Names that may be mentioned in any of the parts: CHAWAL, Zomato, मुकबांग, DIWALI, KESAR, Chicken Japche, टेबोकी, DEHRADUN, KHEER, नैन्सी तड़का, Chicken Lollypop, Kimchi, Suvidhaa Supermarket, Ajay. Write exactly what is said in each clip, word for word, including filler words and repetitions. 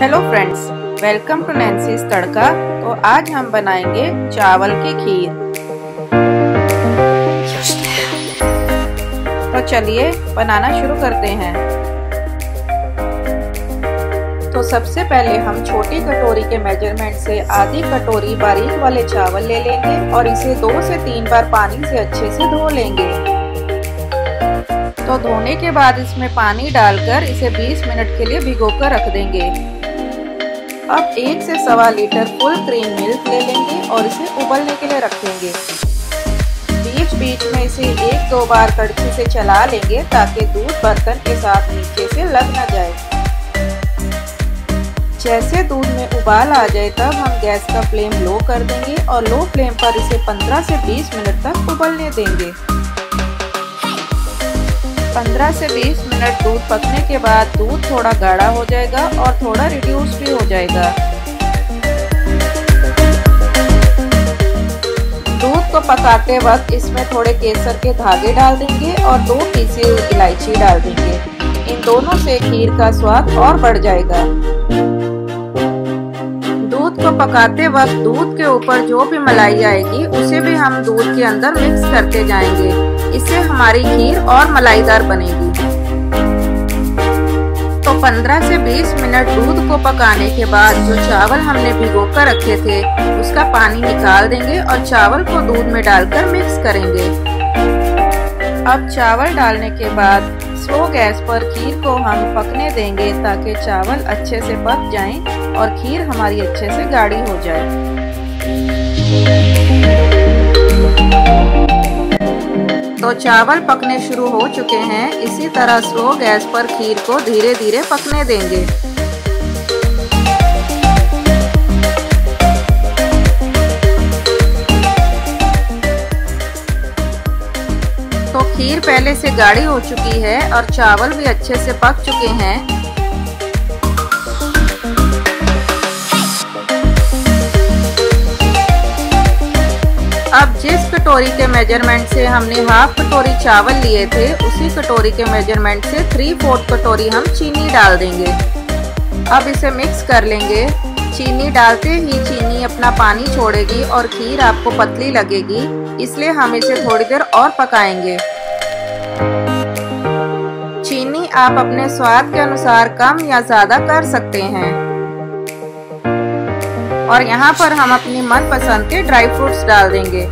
Hello friends, welcome to नैन्सी तड़का। तो आज हम बनाएंगे चावल की खीर। तो चलिए बनाना शुरू करते हैं। तो सबसे पहले हम छोटी कटोरी के मेजरमेंट से आधी कटोरी बारीक वाले चावल ले लेंगे और इसे दो से तीन बार पानी से अच्छे से धो लेंगे। तो धोने के बाद इसमें पानी डालकर इसे बीस मिनट के लिए भिगोकर रख देंगे। अब एक से सवा लीटर फुल क्रीम मिल्क ले लेंगे और इसे उबलने के लिए रखेंगे। बीच बीच में इसे एक दो बार कड़छी से चला लेंगे ताकि दूध बर्तन के साथ नीचे से लग न जाए। जैसे दूध में उबाल आ जाए तब हम गैस का फ्लेम लो कर देंगे और लो फ्लेम पर इसे पंद्रह से बीस मिनट तक उबलने देंगे। पंद्रह से बीस मिनट दूध पकने के बाद दूध थोड़ा गाढ़ा हो जाएगा और थोड़ा रिड्यूस भी हो जाएगा। दूध को पकाते वक्त इसमें थोड़े केसर के धागे डाल देंगे और दो पीसी हुई इलायची डाल देंगे। इन दोनों से खीर का स्वाद और बढ़ जाएगा। दूध को पकाते वक्त दूध के ऊपर जो भी मलाई आएगी उसे भी हम दूध के अंदर मिक्स करते जाएंगे। इससे हमारी खीर और मलाईदार बनेगी। तो पंद्रह से बीस मिनट दूध को पकाने के बाद जो चावल हमने भिगोकर रखे थे उसका पानी निकाल देंगे और चावल को दूध में डालकर मिक्स करेंगे। अब चावल डालने के बाद स्लो गैस पर खीर को हम पकने देंगे ताकि चावल अच्छे से पक जाएं और खीर हमारी अच्छे से गाढ़ी हो जाए। तो चावल पकने शुरू हो चुके हैं। इसी तरह स्लो गैस पर खीर को धीरे धीरे पकने देंगे। तो खीर पहले से गाढ़ी हो चुकी है और चावल भी अच्छे से पक चुके हैं। अब जिस कटोरी के मेजरमेंट से हमने हाफ कटोरी चावल लिए थे उसी कटोरी के मेजरमेंट से थ्री फोर्थ कटोरी हम चीनी डाल देंगे। अब इसे मिक्स कर लेंगे। चीनी डालते ही चीनी अपना पानी छोड़ेगी और खीर आपको पतली लगेगी, इसलिए हम इसे थोड़ी देर और पकाएंगे। चीनी आप अपने स्वाद के अनुसार कम या ज़्यादा कर सकते हैं। और यहाँ पर हम अपनी मनपसंद के ड्राई फ्रूट्स डाल देंगे।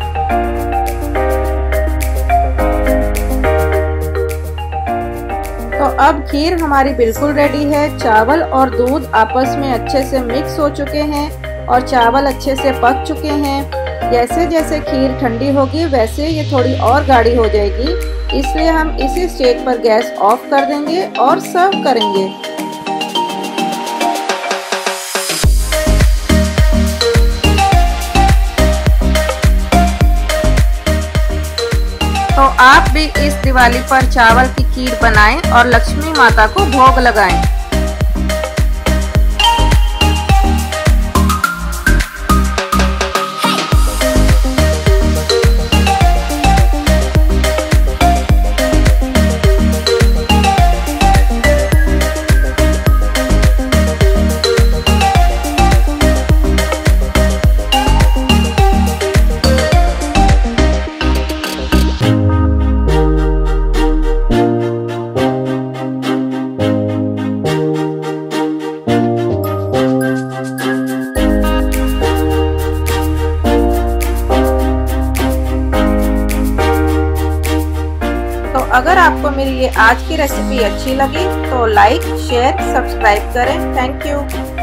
तो अब खीर हमारी बिल्कुल रेडी है। चावल और दूध आपस में अच्छे से मिक्स हो चुके हैं और चावल अच्छे से पक चुके हैं। जैसे जैसे खीर ठंडी होगी वैसे ये थोड़ी और गाढ़ी हो जाएगी, इसलिए हम इसी स्टेज पर गैस ऑफ कर देंगे और सर्व करेंगे। तो आप भी इस दिवाली पर चावल की खीर बनाएं और लक्ष्मी माता को भोग लगाएं। अगर आपको मेरी ये आज की रेसिपी अच्छी लगी तो लाइक, शेयर, सब्सक्राइब करें। Thank you.